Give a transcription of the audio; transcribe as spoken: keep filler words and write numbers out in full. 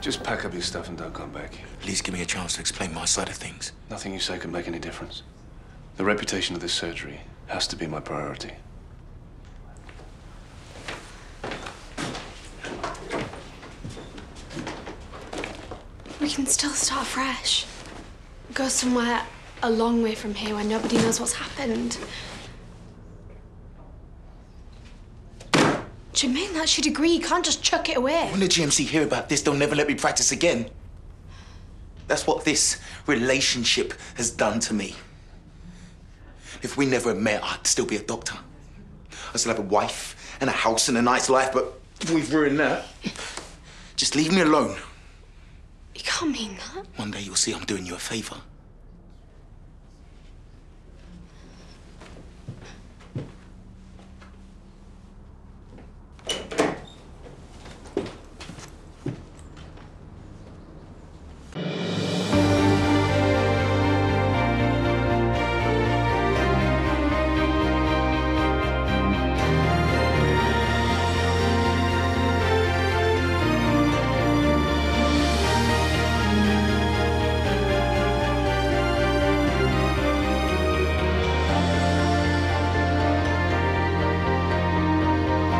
Just pack up your stuff and don't come back. Please give me a chance to explain my side of things. Nothing you say can make any difference. The reputation of this surgery has to be my priority. We can still start fresh. Go somewhere a long way from here where nobody knows what's happened. Jermaine, that's your degree. You can't just chuck it away. When the G M C hear about this, they'll never let me practice again. That's what this relationship has done to me. If we never had met, I'd still be a doctor. I'd still have a wife and a house and a nice life, but we've ruined that. Just leave me alone. You can't mean that. One day you'll see I'm doing you a favor.